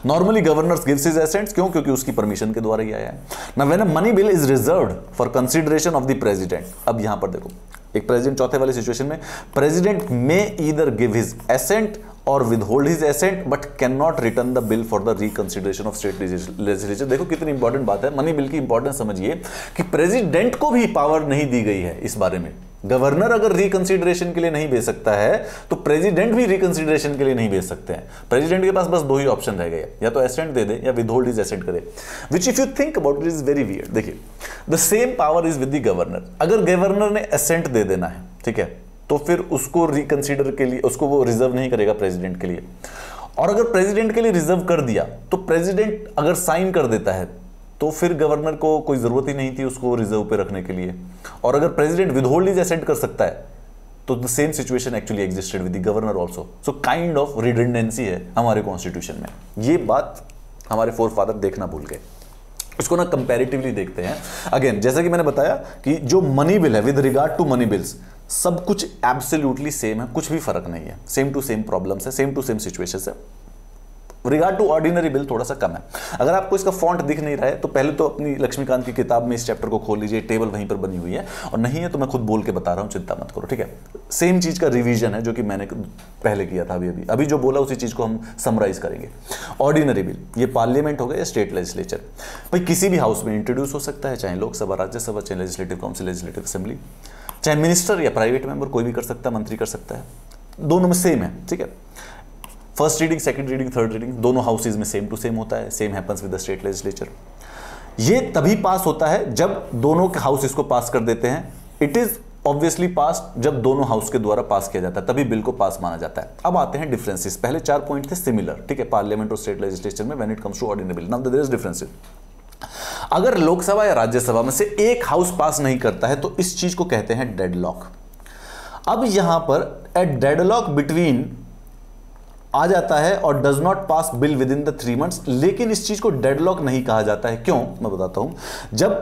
normally governor gives his assents, क्यों, क्योंकि उसकी परमिशन के द्वारा ही आया है ना। When a money bill is reserved for consideration of the president, अब यहां पर देखो एक प्रेसिडेंट, चौथे वाले सिचुएशन में president may either give his assent और withhold his assent but can not return the bill for the reconsideration of state legislature. देखो कितनी इंपॉर्टेंट बात है, मनी बिल की इंपॉर्टेंस समझिए कि प्रेसिडेंट को भी पावर नहीं दी गई है इस बारे में। गवर्नर अगर रिकंसीडरेशन के लिए नहीं भेज सकता है तो प्रेसिडेंट भी रिकंसीडरेशन के लिए नहीं भेज सकते हैं। प्रेसिडेंट के पास बस 2 ही ऑप्शन रह गए, या तो एसेंट दे दे या विदहोल्ड हिज एसेंट करे, which if you think about it is very weird. देखिए the same power is with the governor, अगर गवर्नर ने एसेंट दे देना है, ठीक है, तो फिर उसको रिकंसीडर के लिए, उसको वो रिजर्व नहीं करेगा प्रेसिडेंट के लिए। और अगर प्रेसिडेंट के लिए रिजर्व कर दिया तो प्रेसिडेंट अगर साइन कर देता है तो फिर गवर्नर को कोई ज़रूरत ही नहीं थी उसको रिजर्व पे रखने के लिए। और अगर प्रेसिडेंट विदहोल्ड इज एसेंट कर सकता है तो the same situation actually existed with the governor also. So kind of redundancy है हमारे कॉन्स्टिट्यूशन में, ये बात हमारे फोर फादर देखना भूल गए। इसको ना कंपैरेटिवली देखते हैं। अगेन जैसा कि मैंने बताया कि जो मनी बिल है with regard to money bills सब कुछ एब्सोल्युटली सेम है, कुछ भी फर्क नहीं है, सेम टू सेम प्रॉब्लम्स है, सेम टू सेम सिचुएशंस है। रिगार्ड टू ऑर्डिनरी बिल थोड़ा सा कम है। अगर आपको इसका फॉन्ट दिख नहीं रहा है तो पहले तो अपनी लक्ष्मीकांत की किताब में इस चैप्टर को खोल लीजिए, टेबल वहीं पर बनी हुई है, और नहीं है तो मैं खुद बोल के बता रहा हूँ, चिंता मत करो, ठीक है। सेम चीज़ का रिवीजन है जो कि मैंने पहले किया था, अभी जो बोला उसी चीज़ को हम समराइज करेंगे। ऑर्डिनरी बिल ये पार्लियामेंट हो गया या स्टेट लेजिस्लेचर, भाई किसी भी हाउस में इंट्रोड्यूस हो सकता है, चाहे लोकसभा, राज्यसभा, चाहे लेजिस्लेटिव काउंसिल, लेजिस्लेटिव असेंबली, चाहे मिनिस्टर या प्राइवेट मेंबर, कोई भी कर सकता है, मंत्री कर सकता है, दोनों में सेम है, ठीक है। First reading, second reading, third reading दोनों हाउसेज में सेम टू सेम होता है, same happens with the state legislature. ये तभी पास होता है जब दोनों के हाउस इसको पास कर देते हैं, इट इज ऑब्वियसली पास जब दोनों हाउस के द्वारा पास किया जाता है तभी बिल को पास माना जाता है। अब आते हैं डिफरेंसेस, पहले 4 पॉइंट थे सिमिलर, ठीक है, पार्लियामेंट और स्टेट लेजिस्लेचर में when it comes to ordinary bill. Now there is differences. अगर लोकसभा या राज्यसभा में से एक हाउस पास नहीं करता है तो इस चीज को कहते हैं डेडलॉक। अब यहां पर ए डेडलॉक बिटवीन आ जाता है और does not pass bill within द 3 मंथ्स, लेकिन इस चीज को डेडलॉक नहीं कहा जाता है। क्यों, मैं बताता हूं। जब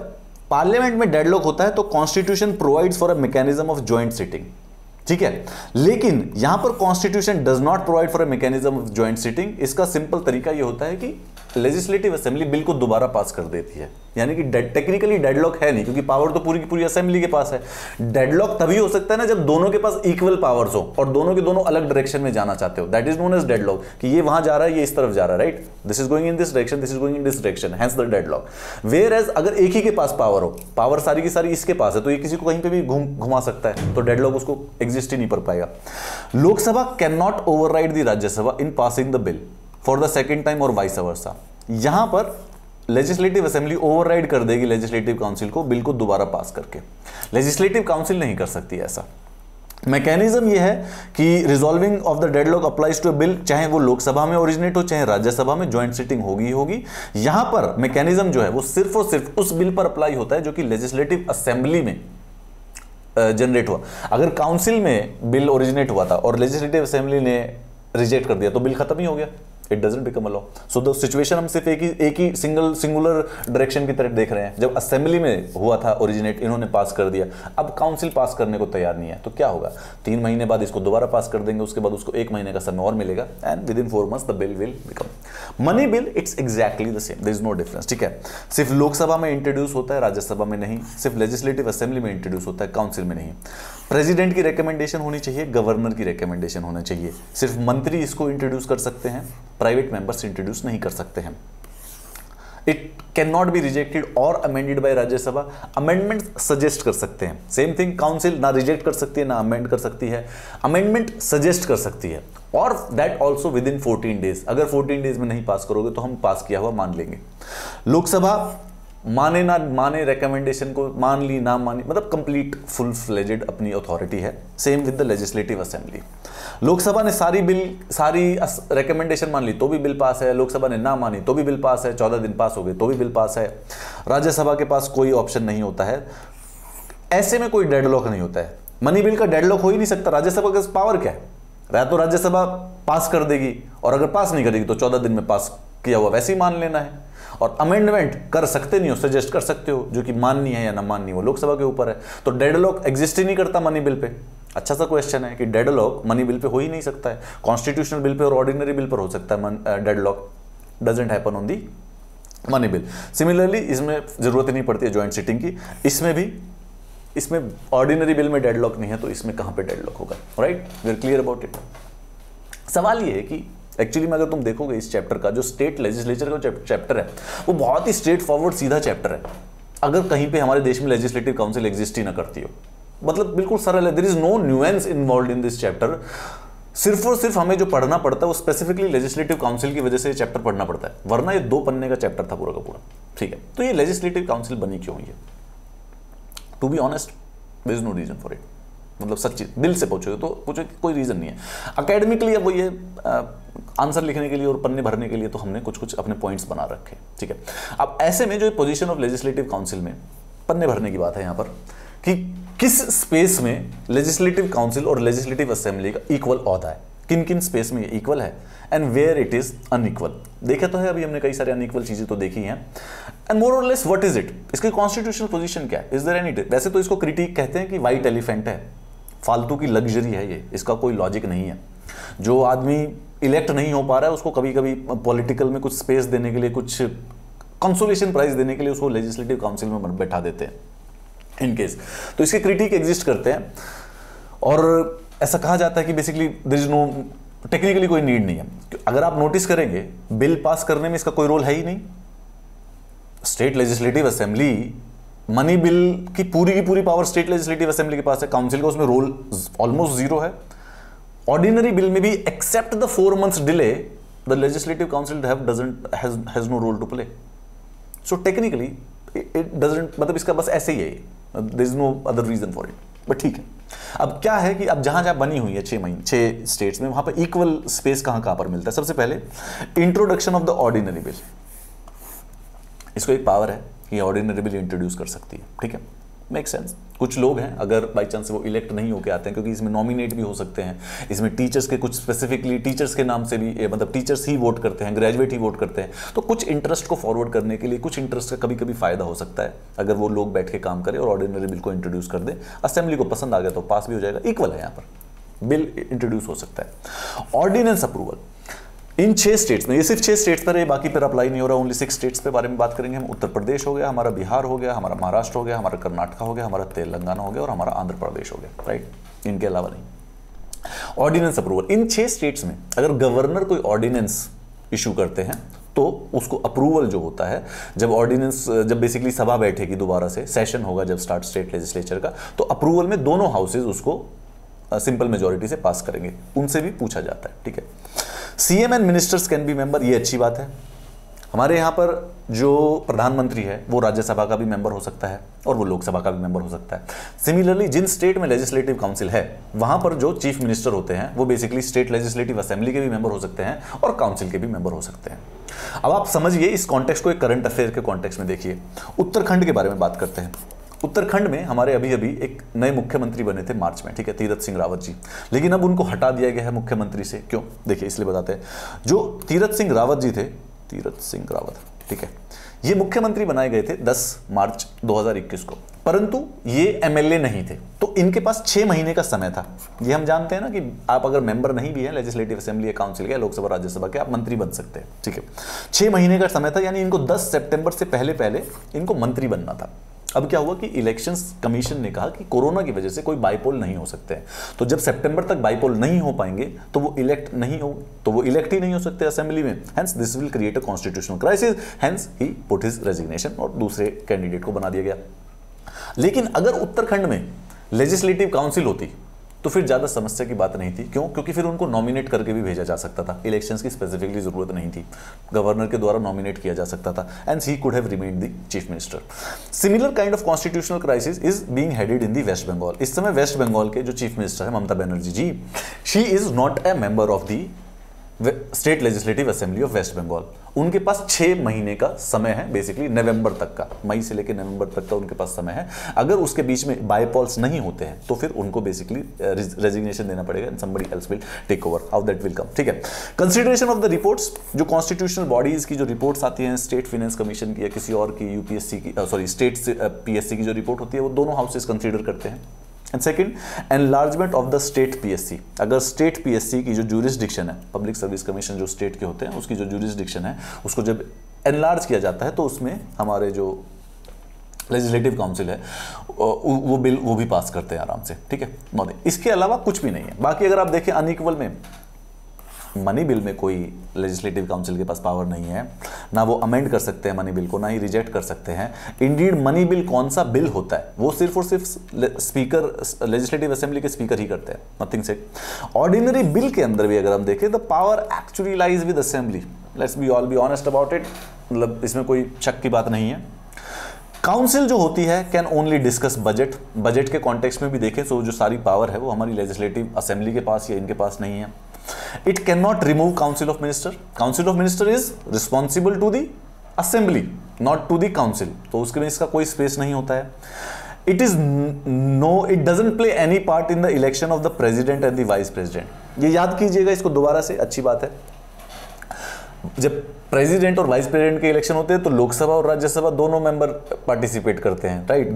पार्लियामेंट में डेडलॉक होता है तो constitution provides for a mechanism of joint sitting, ठीक है, लेकिन यहां पर constitution does not provide for a mechanism of joint sitting. इसका सिंपल तरीका यह होता है कि लेजिस्लेटिव असेंबली बिल को दोबारा पास कर देती है, यानी कि टेक्निकली डेडलॉक है नहीं, क्योंकि पावर तो पूरी की पूरी असेंबली के पास है। डेडलॉक तभी हो सकता है ना जब दोनों के पास इक्वल पावर्स हो और दोनों के दोनों अलग डायरेक्शन में जाना चाहते हो, that is known as deadlock, कि ये वहां जा रहा है, ये इस तरफ जा रहा है, right, this is going in this direction, this is going in this direction, hence the deadlock. Whereas अगर एक ही के पास पावर हो, पावर सारी की सारी इसके पास है, तो ये किसी को कहीं पर भी घुमा सकता है, तो डेडलॉक उसको एग्जिस्ट ही नहीं कर पाएगा। Lok Sabha can not override the Rajya Sabha in passing the bill for the second time और वाइस वर्सा। यहां पर लेजिस्लेटिव असेंबली ओवरराइड कर देगी लेजिस्लेटिव काउंसिल को, बिल को दोबारा पास करके। लेजिस्लेटिव काउंसिल नहीं कर सकती ऐसा। मैकेनिज्म यह है कि resolving of the deadlock applies to a bill, चाहे वो लोकसभा में ओरिजिनेट हो चाहे राज्यसभा में, ज्वाइंट सिटिंग होगी होगी। यहां पर मैकेनिज्म जो है वो सिर्फ और सिर्फ उस बिल पर अप्लाई होता है जो कि लेजिस्लेटिव असेंबली में जनरेट हुआ। अगर काउंसिल में बिल ओरिजिनेट हुआ था और लेजिस्लेटिव असेंबली ने रिजेक्ट कर दिया तो बिल खत्म ही हो गया, it doesn't become a law. So the situation हम सिर्फ एक ही सिंगुलर डायरेक्शन की तरफ देख रहे हैं। जब असेंबली में हुआ था ओरिजिनेट, इन्होंने पास कर दिया, अब काउंसिल पास करने को तैयार नहीं है तो क्या होगा, 3 महीने बाद इसको दोबारा पास कर देंगे, उसके बाद उसको 1 महीने का समय और मिलेगा, and within 4 months the bill will become. Money bill it's exactly the same, there is no difference, ठीक है। सिर्फ लोकसभा में इंट्रोड्यूस होता है, राज्यसभा में नहीं, सिर्फ लेजिस्लेटिव असेंबली में इंट्रोड्यूस होता है, काउंसिल में नहीं। प्रेसिडेंट की रिकमेंडेशन होनी चाहिए, गवर्नर की रिकमेंडेशन होना चाहिए, सिर्फ मंत्री इसको इंट्रोड्यूस कर सकते हैं, प्राइवेट मेंबर्स इंट्रोड्यूस नहीं कर सकते हैं। It can not be rejected और amended by Rajya Sabha, amendment suggest कर सकते हैं। सेम थिंग, काउंसिल ना रिजेक्ट कर सकती है ना अमेंड कर सकती है, अमेंडमेंट सजेस्ट कर सकती है, और that also within 14 days. अगर 14 डेज में नहीं पास करोगे तो हम पास किया हुआ मान लेंगे। लोकसभा माने ना माने, रिकमेंडेशन को मान ली ना मानी, मतलब कंप्लीट फुल फ्लेजेड अपनी अथॉरिटी है। Same with the legislative assembly. Lok Sabha ने सारी रिकमेंडेशन मान ली तो भी बिल पास है, लोकसभा ने ना मानी तो भी बिल पास है, 14 दिन पास हो गए तो भी बिल पास है। राज्यसभा के पास कोई ऑप्शन नहीं होता है, ऐसे में कोई डेडलॉक नहीं होता है। मनी बिल का डेडलॉक हो ही नहीं सकता, राज्यसभा का पावर क्या है, या तो राज्यसभा पास कर देगी और अगर पास नहीं करेगी तो 14 दिन में पास किया हुआ वैसे ही मान लेना है। और अमेंडमेंट कर सकते नहीं हो, सजेस्ट कर सकते हो, जो कि माननी है या ना माननी वो लोकसभा के ऊपर है। तो डेडलॉक एग्जिस्ट ही नहीं करता मनी बिल पे। अच्छा सा क्वेश्चन है कि डेडलॉक मनी बिल पे हो ही नहीं सकता है, कॉन्स्टिट्यूशनल बिल पे और ऑर्डिनरी बिल पर हो सकता है deadlock, doesn't happen on the money bill. Similarly इसमें जरूरत नहीं पड़ती है ज्वाइंट सिटिंग की, इसमें भी, इसमें ऑर्डिनरी बिल में डेडलॉक नहीं है तो इसमें कहां पे डेडलॉक होगा, right, we are clear about it. सवाल ये है कि एक्चुअली में अगर तुम देखोगे इस चैप्टर का, जो स्टेट लेजिस्लेचर का चैप्टर है वो बहुत ही स्ट्रेट फॉरवर्ड सीधा चैप्टर है। अगर कहीं पे हमारे देश में लेजिस्लेटिव काउंसिल एग्जिस्ट ही ना करती हो, मतलब बिल्कुल सरल है, there is no nuance involved in this chapter. सिर्फ और सिर्फ हमें जो पढ़ना पड़ता है वो स्पेसिफिकली लेजिस्लेटिव काउंसिल की वजह से चैप्टर पढ़ना पड़ता है, वरना ये 2 पन्ने का चैप्टर था पूरा का पूरा, ठीक है। तो ये लेजिस्लेटिव काउंसिल बनी क्यों हुई है, to be honest there is no reason for it, मतलब सच्ची दिल से पूछो तो पूछो कि कोई रीज़न नहीं है। अकेडमिकली अब वो ये आंसर लिखने के लिए और पन्ने भरने के लिए तो हमने कुछ कुछ अपने पॉइंट्स बना रखे, ठीक है। अब ऐसे में जो पोजीशन ऑफ लेजिस्लेटिव काउंसिल में पन्ने भरने की बात है यहाँ पर कि किस स्पेस में लेजिस्लेटिव काउंसिल और लेजिस्लेटिव असेंबली का इक्वल ओहदा है, किन किन स्पेस में ये इक्वल है and where it is unequal. देखा तो है अभी हमने कई सारी अनइक्वल चीजें तो देखी हैं एंड मोर और लेस व्हाट इज इट, इसकी कॉन्स्टिट्यूशनल पोजीशन क्या है, इज देयर एनी। वैसे तो इसको क्रिटिक कहते हैं कि वाइट एलिफेंट है, फालतू की लग्जरी है ये, इसका कोई लॉजिक नहीं है। जो आदमी इलेक्ट नहीं हो पा रहा है उसको कभी कभी पॉलिटिकल में कुछ स्पेस देने के लिए, कुछ कंसोलेशन प्राइज देने के लिए उसको लेजिस्लेटिव काउंसिल में बैठा देते हैं इनकेस। तो इसके क्रिटिक एग्जिस्ट करते हैं और ऐसा कहा जाता है कि basically there is no technically कोई नीड नहीं है। अगर आप नोटिस करेंगे बिल पास करने में इसका कोई रोल है ही नहीं। State legislative assembly money bill की पूरी पावर स्टेट लेजिस्लेटिव असेंबली के पास है, काउंसिल का उसमें रोल ऑलमोस्ट जीरो है। ऑर्डिनरी बिल में भी except the 4 months delay the legislative council has no role to play. So technically it doesn't, मतलब इसका बस ऐसे ही है, there is no other reason for it, but ठीक है। अब क्या है कि अब जहां जहां बनी हुई है 6 स्टेट्स में वहां पर इक्वल स्पेस कहां पर मिलता है। सबसे पहले introduction of the ordinary bill, इसको एक पावर है कि ऑर्डिनरी बिल इंट्रोड्यूस कर सकती है, ठीक है, मेक सेंस। कुछ लोग हैं अगर बाई चांस वो इलेक्ट नहीं होकर आते हैं, क्योंकि इसमें नॉमिनेट भी हो सकते हैं, इसमें टीचर्स के कुछ स्पेसिफिकली टीचर्स के नाम से भी मतलब टीचर्स ही वोट करते हैं, ग्रेजुएट ही वोट करते हैं, तो कुछ इंटरेस्ट को फॉरवर्ड करने के लिए कुछ इंटरेस्ट का कभी कभी फायदा हो सकता है अगर वो लोग बैठ के काम करें और ऑर्डिनरी बिल को इंट्रोड्यूस कर दें। असेंबली को पसंद आ गया तो पास भी हो जाएगा, इक्वल है, यहाँ पर बिल इंट्रोड्यूस हो सकता है। ऑर्डिनेंस अप्रूवल इन 6 स्टेट्स में, ये सिर्फ 6 स्टेट्स पर है, बाकी पर अप्लाई नहीं हो रहा, ओनली 6 स्टेट्स के बारे में बात करेंगे हम। उत्तर प्रदेश हो गया हमारा, बिहार हो गया हमारा, महाराष्ट्र हो गया हमारा, कर्नाटका हो गया हमारा, तेलंगाना हो गया और हमारा आंध्र प्रदेश हो गया, राइट, इनके अलावा नहीं। ऑर्डिनेंस अप्रूवल इन 6 स्टेट्स में अगर गवर्नर कोई ऑर्डिनेंस इशू करते हैं तो उसको अप्रूवल जो होता है, जब बेसिकली सभा बैठेगी दोबारा से, सेशन होगा जब स्टार्ट स्टेट लेजिस्लेचर का, तो अप्रूवल में दोनों हाउसेज उसको सिंपल मेजोरिटी से पास करेंगे, उनसे भी पूछा जाता है, ठीक है। CM and ministers can be member, ये अच्छी बात है। हमारे यहाँ पर जो प्रधानमंत्री है वो राज्यसभा का भी मेंबर हो सकता है और वो लोकसभा का भी मेंबर हो सकता है। सिमिलरली जिन स्टेट में लेजिस्लेटिव काउंसिल है वहाँ पर जो चीफ मिनिस्टर होते हैं वो बेसिकली स्टेट लेजिस्लेटिव असेंबली के भी मेंबर हो सकते हैं और काउंसिल के भी मेंबर हो सकते हैं। अब आप समझिए इस कॉन्टेक्स्ट को, एक करंट अफेयर के कॉन्टेक्स्ट में देखिए। उत्तराखंड के बारे में बात करते हैं। उत्तराखंड में हमारे अभी अभी एक नए मुख्यमंत्री बने थे मार्च में, ठीक है, तीरथ सिंह रावत जी, लेकिन अब उनको हटा दिया गया है मुख्यमंत्री से। क्यों, देखिए इसलिए बताते हैं। जो तीरथ सिंह रावत जी थे, तीरथ सिंह रावत, ठीक है, ये मुख्यमंत्री बनाए गए थे 10 मार्च 2021 को, परंतु ये एमएलए नहीं थे, तो इनके पास 6 महीने का समय था। ये हम जानते हैं ना कि आप अगर मेंबर नहीं भी हैं लेजिस्लेटिव असेंबली काउंसिल के, लोकसभा राज्यसभा के, आप मंत्री बन सकते हैं, ठीक है। 6 महीने का समय था, यानी इनको 10 सितंबर से पहले पहले इनको मंत्री बनना था। अब क्या हुआ कि इलेक्शन कमीशन ने कहा कि कोरोना की वजह से कोई बाईपोल नहीं हो सकते हैं, तो जब सितंबर तक बाईपोल नहीं हो पाएंगे तो वो इलेक्ट नहीं हो, तो वो इलेक्ट ही नहीं हो सकते असेंबली में, hence this will create a constitutional crisis, hence he put his resignation और दूसरे कैंडिडेट को बना दिया गया। लेकिन अगर उत्तराखंड में लेजिस्लेटिव काउंसिल होती तो फिर ज़्यादा समस्या की बात नहीं थी। क्यों, क्योंकि फिर उनको नॉमिनेट करके भी भेजा जा सकता था, इलेक्शंस की स्पेसिफिकली ज़रूरत नहीं थी, गवर्नर के द्वारा नॉमिनेट किया जा सकता था and he could have remained the chief minister. Similar kind of constitutional crisis is being headed in the West Bengal. इस समय वेस्ट बंगाल के जो चीफ मिनिस्टर है Mamata Banerjee ji, she is not a member of the state legislative assembly of West Bengal. उनके पास 6 महीने का समय है, बेसिकली नवंबर तक का, मई से लेकर नवंबर तक का उनके पास समय है। अगर उसके बीच में बायपॉल्स नहीं होते हैं तो फिर उनको बेसिकली रेजिग्नेशन देना पड़ेगा and somebody else will take over, how that will come, ठीक है। कंसिडरेशन ऑफ द रिपोर्ट्स, जो कॉन्स्टिट्यूशनल बॉडीज की जो रिपोर्ट्स आती हैं, स्टेट फाइनेंस कमीशन की या किसी और की, यूपीएससी की, सॉरी स्टेट पीएससी की जो रिपोर्ट होती है, वो दोनों हाउसेज कंसिडर करते हैं। And second, enlargement of the state PSC. अगर स्टेट पीएससी की जो ज्यूरिसडिक्शन है, पब्लिक सर्विस कमीशन जो स्टेट के होते हैं उसकी जो ज्यूरिसडिक्शन है उसको जब एनलार्ज किया जाता है तो उसमें हमारे जो लेजिस्लेटिव काउंसिल है वो बिल वो भी पास करते हैं आराम से, ठीक है। इसके अलावा कुछ भी नहीं है। बाकी अगर आप देखें अनइक्वल में, मनी बिल में कोई लेजिस्लेटिव काउंसिल के पास पावर नहीं है, ना वो अमेंड कर सकते हैं मनी बिल को, ना ही रिजेक्ट कर सकते हैं। इंडीड मनी बिल कौन सा बिल होता है वो सिर्फ और सिर्फ स्पीकर, लेजिस्लेटिव असेंबली के स्पीकर ही करते हैं, नथिंग सेड। ऑर्डिनरी बिल के अंदर भी अगर हम देखें the power actually lies with assembly, let's be all be honest about it, मतलब इसमें कोई शक की बात नहीं है। काउंसिल जो होती है can only discuss budget. Budget के कॉन्टेक्स्ट में भी देखें तो जो सारी पावर है वो हमारी लेजिस्लेटिव असेंबली के पास या इनके पास नहीं है। It can not remove council of minister. Council of minister is responsible to the assembly not to the council, तो उसके में इसका कोई स्पेस नहीं होता है। It doesn't play any part in the election of the president and the vice president. ये याद कीजिएगा इसको दोबारा से, अच्छी बात है। जब प्रेसिडेंट और वाइस प्रेसिडेंट के इलेक्शन होते हैं तो लोकसभा और राज्यसभा दोनों मेंबर पार्टिसिपेट करते हैं, राइट।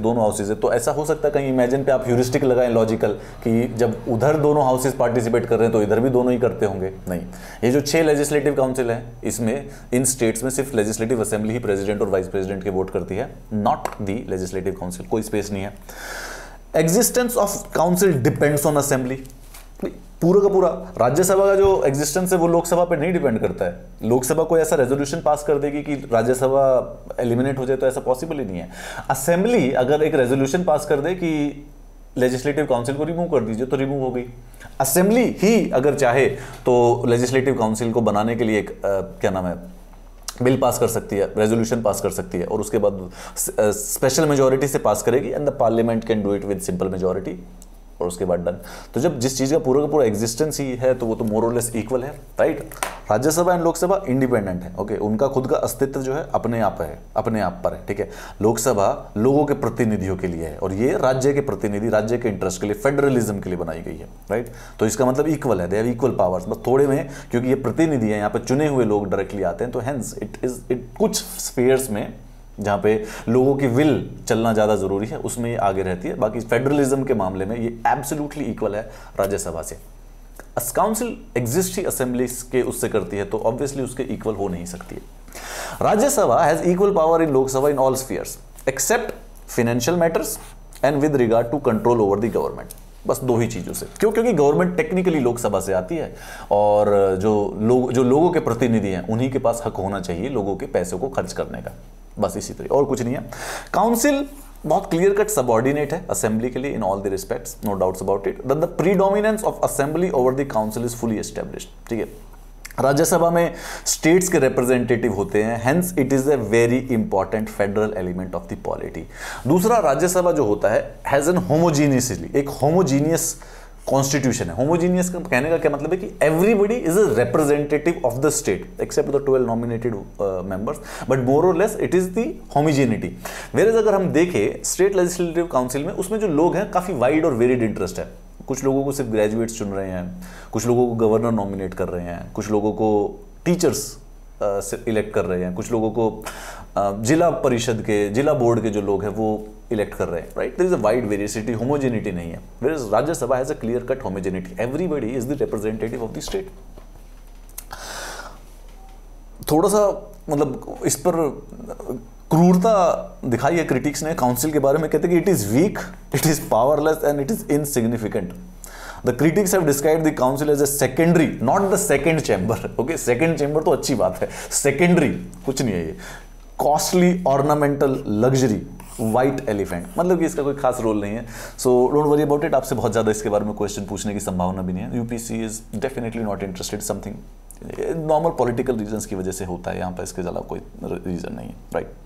दोनों हाउसेज है, तो ऐसा हो सकता है कहीं इमेजिन पे आप ह्यूरिस्टिक लगाएं लॉजिकल कि जब उधर दोनों हाउसेज पार्टिसिपेट कर रहे हैं तो इधर भी दोनों ही करते होंगे, नहीं। ये जो 6 लेजिस्लेटिव काउंसिल हैं इसमें इन स्टेट्स में सिर्फ लेजिस्लेटिव असेंबली ही प्रेसिडेंट और वाइस प्रेसिडेंट के वोट करती है, नॉट दी लेजिस्लेटिव काउंसिल। कोई स्पेस नहीं है। Existence of council depends on assembly. पूरा का पूरा राज्यसभा का जो एग्जिस्टेंस है वो लोकसभा पर नहीं डिपेंड करता है। लोकसभा कोई ऐसा रेजोल्यूशन पास कर देगी कि राज्यसभा एलिमिनेट हो जाए, तो ऐसा पॉसिबल ही नहीं है। असेंबली अगर एक रेजोल्यूशन पास कर दे कि लेजिस्लेटिव काउंसिल को रिमूव कर दीजिए, तो रिमूव हो गई। असेंबली ही अगर चाहे तो लेजिस्लेटिव काउंसिल को बनाने के लिए एक बिल पास कर सकती है, रेजोल्यूशन पास कर सकती है, और उसके बाद स्पेशल मेजोरिटी से पास करेगी and the parliament can do it with simple majority, और उसके बाद डन। तो जब जिस चीज़ का पूरा एग्जिस्टेंस ही है तो वो तो मोर और लेस इक्वल है, right. Rajya Sabha and Lok Sabha independent है, ओके। उनका खुद का अस्तित्व जो है अपने आप पर है, ठीक है। लोकसभा लोगों के प्रतिनिधियों के लिए है और ये राज्य के प्रतिनिधि, राज्य के इंटरेस्ट के लिए, फेडरलिज्म के लिए बनाई गई है, राइट। तो इसका मतलब इक्वल है, दे हैव इक्वल पावर्स, बस थोड़े में क्योंकि ये प्रतिनिधि है, यहाँ पर चुने हुए लोग डायरेक्टली आते हैं, तो हैंस इट कुछ स्फीयर्स में जहाँ पे लोगों की विल चलना ज़्यादा ज़रूरी है उसमें ये आगे रहती है। बाकी फेडरलिज्म के मामले में ये एब्सोल्युटली इक्वल है राज्यसभा से। काउंसिल एग्जिस्ट ही असेंबलीज के उससे करती है, तो ऑब्वियसली उसके इक्वल हो नहीं सकती है। Rajya Sabha has equal power in Lok Sabha in all spheres except financial matters and with regard to control over the government. बस दो ही चीज़ों से, क्यों? क्योंकि गवर्नमेंट टेक्निकली लोकसभा से आती है और जो लोगों के प्रतिनिधि हैं उन्हीं के पास हक होना चाहिए लोगों के पैसों को खर्च करने का, बस इसी तरह, और कुछ नहीं है। काउंसिल बहुत क्लियर कट सबऑर्डिनेट है असेंबली के लिए in all the respects, no doubts about it. The predominance of assembly over the council is fully established, ठीक है। राज्यसभा में स्टेट्स के रिप्रेजेंटेटिव होते हैं, hence it is a very important federal element of the polity. दूसरा, राज्यसभा जो होता है हैज एन होमोजीनियसली, एक होमोजीनियस कॉन्स्टिट्यूशन है। होमोजीनियस का कहने का क्या मतलब है कि everybody is a representative of the state except the 12 nominated members, but more और less it is the homogeneity. Whereas अगर हम देखें स्टेट लेजिस्लेटिव काउंसिल में, उसमें जो लोग हैं काफी वाइड और वेरिड इंटरेस्ट है। कुछ लोगों को सिर्फ ग्रेजुएट्स चुन रहे हैं, कुछ लोगों को गवर्नर नॉमिनेट कर रहे हैं, कुछ लोगों को टीचर्स इलेक्ट कर रहे हैं, कुछ लोगों को जिला परिषद के, जिला बोर्ड के जो लोग हैं वो इलेक्ट कर रहे हैं, right. There is a wide variety, homogeneity नहीं है। Where is Rajya Sabha has a clear cut homogeneity, everybody is the representative of the state. थोड़ा सा मतलब इस पर क्रूरता दिखाई है क्रिटिक्स ने काउंसिल के बारे में, कहते हैं कि it is weak, it is powerless and it is insignificant. The critics have described the council as a secondary, not the second chamber. Okay, second chamber तो अच्छी बात है, secondary कुछ नहीं है ये। Costly ornamental luxury, white elephant, मतलब कि इसका कोई खास रोल नहीं है। So don't worry about it, आपसे बहुत ज़्यादा इसके बारे में क्वेश्चन पूछने की संभावना भी नहीं है। UPC is definitely not interested, something normal political reasons की वजह से होता है, यहाँ पर इसके अलावा कोई रीजन नहीं है, right?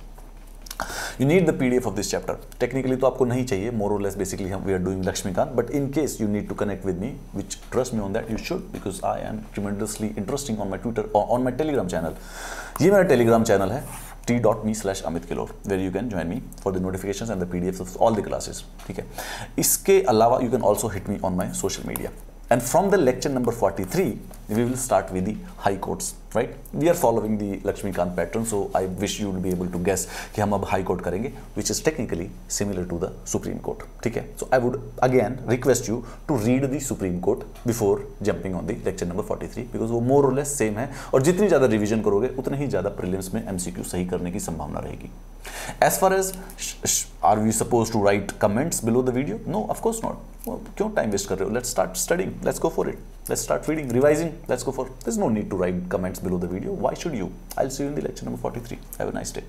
You need the PDF of this chapter. Technically तो आपको नहीं चाहिए, more or less basically we are doing Lakshmikant, but in case you need to connect with me, which trust me on that you should, because I am tremendously interesting on my Twitter or on my Telegram channel. ये मेरा Telegram channel है t.me/AmitKilhor, where you can join me for the notifications and the PDFs of all the classes, ठीक है। इसके अलावा you can also hit me on my social media. And from the lecture number 43, we will start with the high courts, right? We are following the Lakshmikant pattern, so I wish you would be able to guess कि हम अब high court करेंगे, which is technically similar to the Supreme Court, ठीक है? So I would again request you to read the Supreme Court before jumping on the lecture number 43, because वो more or less same है, और जितनी ज़्यादा revision करोगे, उतने ही ज़्यादा prelims में MCQ सही करने की संभावना रहेगी। As far as are we supposed to write comments below the video? No, of course not. क्यों टाइम वेस्ट कर रहे हो? Let's start studying, let's go for it, let's start Feeding, revising, let's go for. There's no need to write comments below the video. Why should you? I'll see you in the lecture number 43. Have a nice day.